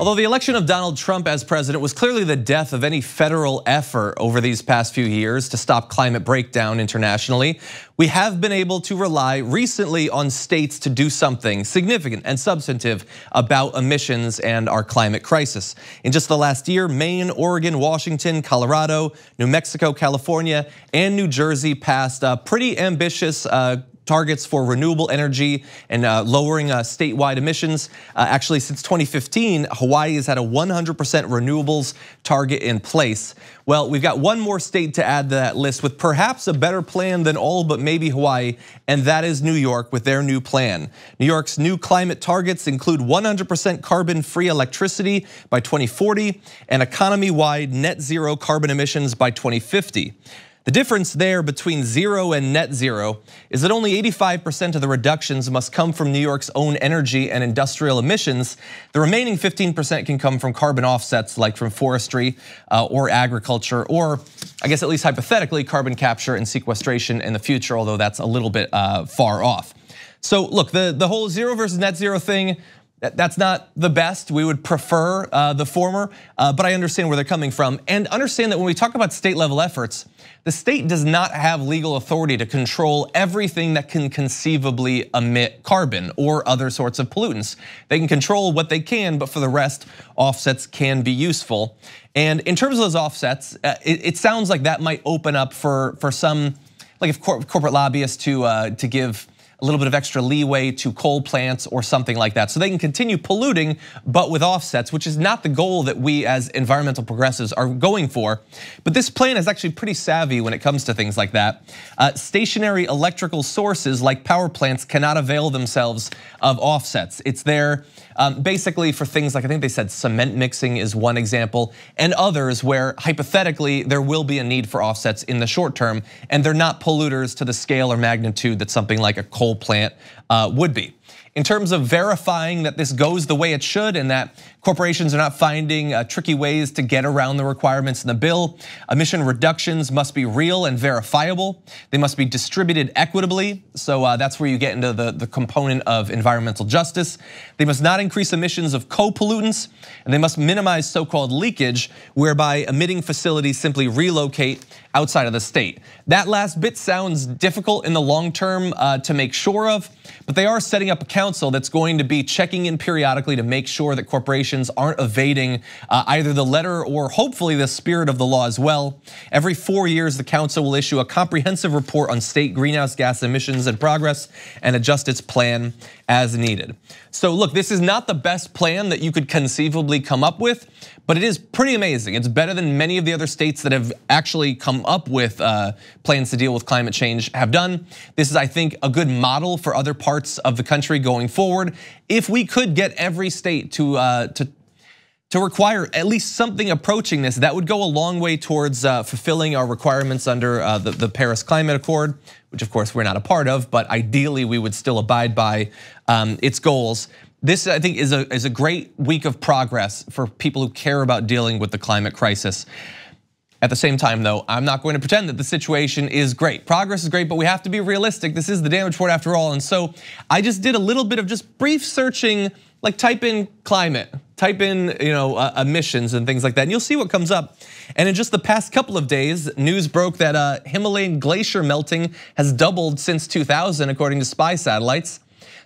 Although the election of Donald Trump as president was clearly the death of any federal effort over these past few years to stop climate breakdown internationally, we have been able to rely recently on states to do something significant and substantive about emissions and our climate crisis. In just the last year, Maine, Oregon, Washington, Colorado, New Mexico, California, and New Jersey passed pretty ambitious targets for renewable energy and lowering statewide emissions. Actually, since 2015, Hawaii has had a 100% renewables target in place. Well, we've got one more state to add to that list with perhaps a better plan than all but maybe Hawaii, and that is New York with their new plan. New York's new climate targets include 100% carbon-free electricity by 2040 and economy-wide net zero carbon emissions by 2050. The difference there between zero and net zero is that only 85% of the reductions must come from New York's own energy and industrial emissions. The remaining 15% can come from carbon offsets like from forestry or agriculture, or I guess at least hypothetically carbon capture and sequestration in the future, although that's a little bit far off. So look, the whole zero versus net zero thing, that's not the best. We would prefer the former, but I understand where they're coming from. And understand that when we talk about state level efforts, the state does not have legal authority to control everything that can conceivably emit carbon or other sorts of pollutants. They can control what they can, but for the rest, offsets can be useful. And in terms of those offsets, it sounds like that might open up for some, like if corporate lobbyists to give a little bit of extra leeway to coal plants or something like that. So they can continue polluting, but with offsets, which is not the goal that we as environmental progressives are going for. But this plan is actually pretty savvy when it comes to things like that. Stationary electrical sources like power plants cannot avail themselves of offsets. It's there basically for things like, I think they said cement mixing is one example, and others where hypothetically there will be a need for offsets in the short term, and they're not polluters to the scale or magnitude that something like a coal plant would be. In terms of verifying that this goes the way it should and that corporations are not finding tricky ways to get around the requirements in the bill, emission reductions must be real and verifiable. They must be distributed equitably. So that's where you get into the component of environmental justice. They must not increase emissions of co-pollutants, and they must minimize so-called leakage, whereby emitting facilities simply relocate outside of the state. That last bit sounds difficult in the long term to make sure of, but they are setting up a council that's going to be checking in periodically to make sure that corporations aren't evading either the letter or hopefully the spirit of the law as well. Every 4 years, the council will issue a comprehensive report on state greenhouse gas emissions and progress and adjust its plan as needed. So look, this is not the best plan that you could conceivably come up with, but it is pretty amazing. It's better than many of the other states that have actually come up with plans to deal with climate change have done. This is, I think, a good model for other parts of the country going forward. If we could get every state to require at least something approaching this, that would go a long way towards fulfilling our requirements under the Paris Climate Accord, which of course we're not a part of, but ideally we would still abide by its goals. This, I think, is a great week of progress for people who care about dealing with the climate crisis. At the same time, though, I'm not going to pretend that the situation is great. Progress is great, but we have to be realistic. This is the Damage Report after all. And so I just did a little bit of just brief searching, like type in climate, type in emissions and things like that, and you'll see what comes up. And in just the past couple of days, news broke that Himalayan glacier melting has doubled since 2000, according to spy satellites.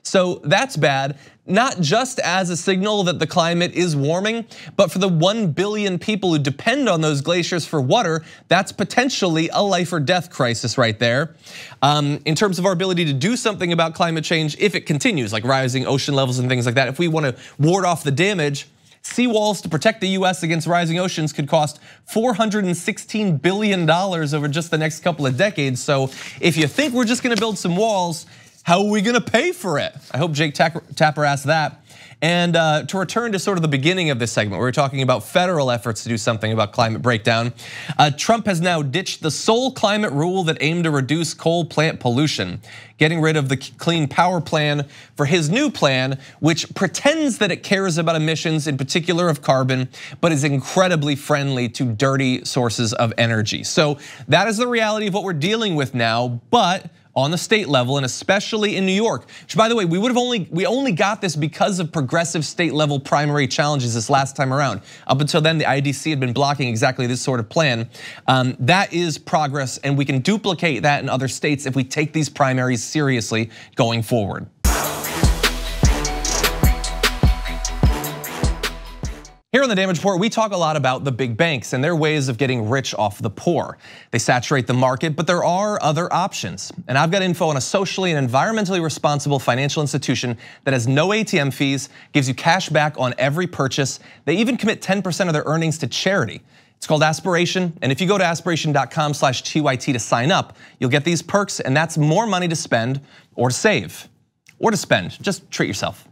So that's bad, not just as a signal that the climate is warming, but for the 1 billion people who depend on those glaciers for water, that's potentially a life or death crisis right there. In terms of our ability to do something about climate change, if it continues, like rising ocean levels and things like that, if we want to ward off the damage, seawalls to protect the US against rising oceans could cost $416 billion over just the next couple of decades. So if you think we're just gonna build some walls, how are we gonna pay for it? I hope Jake Tapper asked that. And to return to sort of the beginning of this segment, we were talking about federal efforts to do something about climate breakdown. Trump has now ditched the sole climate rule that aimed to reduce coal plant pollution, getting rid of the Clean Power Plan for his new plan, which pretends that it cares about emissions, in particular of carbon, but is incredibly friendly to dirty sources of energy. So that is the reality of what we're dealing with now, but on the state level, and especially in New York, which, by the way, we only got this because of progressive state level primary challenges this last time around. Up until then, the IDC had been blocking exactly this sort of plan. That is progress, and we can duplicate that in other states if we take these primaries seriously going forward. Here on The Damage Report, we talk a lot about the big banks and their ways of getting rich off the poor. They saturate the market, but there are other options. And I've got info on a socially and environmentally responsible financial institution that has no ATM fees, gives you cash back on every purchase. They even commit 10% of their earnings to charity. It's called Aspiration, and if you go to aspiration.com/TYT to sign up, you'll get these perks, and that's more money to spend or to save. Or to spend, just treat yourself.